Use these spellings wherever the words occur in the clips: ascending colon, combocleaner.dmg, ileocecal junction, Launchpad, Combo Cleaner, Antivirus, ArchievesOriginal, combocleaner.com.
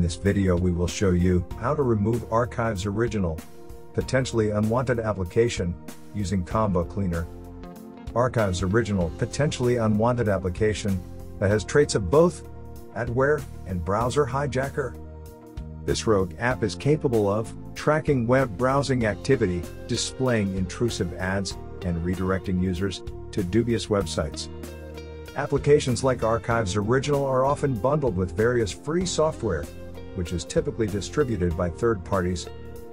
In this video we will show you how to remove ArchievesOriginal, potentially unwanted application, using Combo Cleaner. ArchievesOriginal potentially unwanted application that has traits of both adware and browser hijacker. This rogue app is capable of tracking web browsing activity, displaying intrusive ads, and redirecting users to dubious websites. Applications like ArchievesOriginal are often bundled with various free software, which is typically distributed by third parties,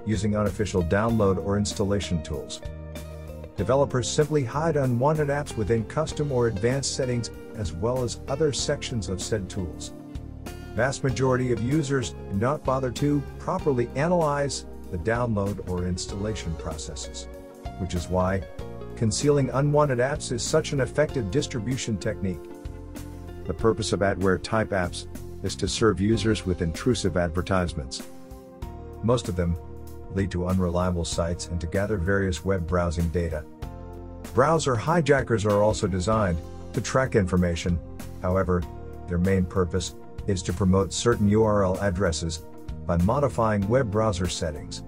using unofficial download or installation tools. Developers simply hide unwanted apps within custom or advanced settings, as well as other sections of said tools. Vast majority of users do not bother to properly analyze the download or installation processes, which is why concealing unwanted apps is such an effective distribution technique. The purpose of adware-type apps is to serve users with intrusive advertisements. Most of them lead to unreliable sites and to gather various web browsing data. Browser hijackers are also designed to track information. However, their main purpose is to promote certain URL addresses by modifying web browser settings.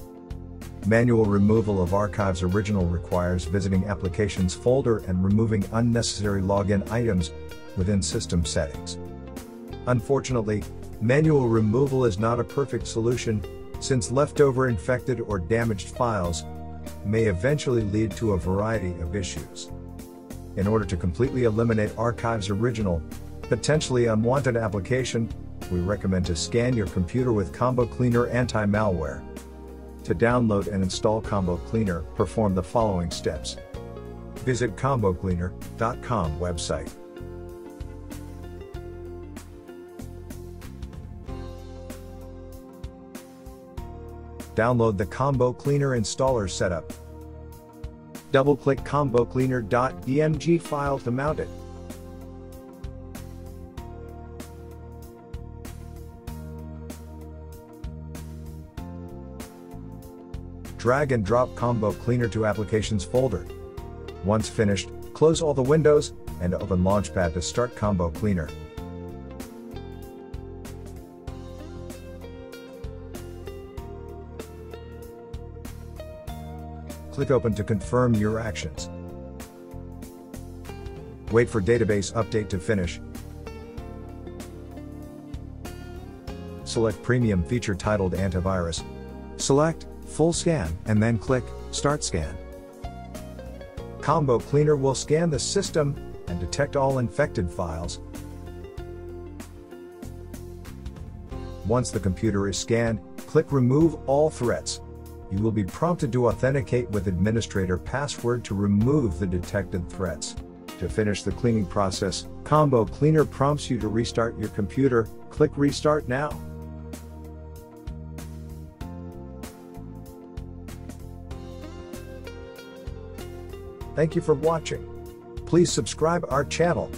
Manual removal of ArchievesOriginal requires visiting Applications folder and removing unnecessary login items within system settings. Unfortunately, manual removal is not a perfect solution, since leftover infected or damaged files may eventually lead to a variety of issues. In order to completely eliminate ArchievesOriginal, potentially unwanted application, we recommend to scan your computer with Combo Cleaner anti-malware. To download and install Combo Cleaner, perform the following steps. Visit combocleaner.com website. Download the Combo Cleaner installer setup. Double-click combocleaner.dmg file to mount it. Drag and drop Combo Cleaner to Applications folder. Once finished, close all the windows and open Launchpad to start Combo Cleaner. Click Open to confirm your actions. Wait for database update to finish. Select Premium feature titled Antivirus. Select Full Scan and then click Start Scan. Combo Cleaner will scan the system and detect all infected files. Once the computer is scanned, click Remove All Threats. You will be prompted to authenticate with administrator password to remove the detected threats. To finish the cleaning process, Combo Cleaner prompts you to restart your computer. Click Restart Now. Thank you for watching. Please subscribe our channel.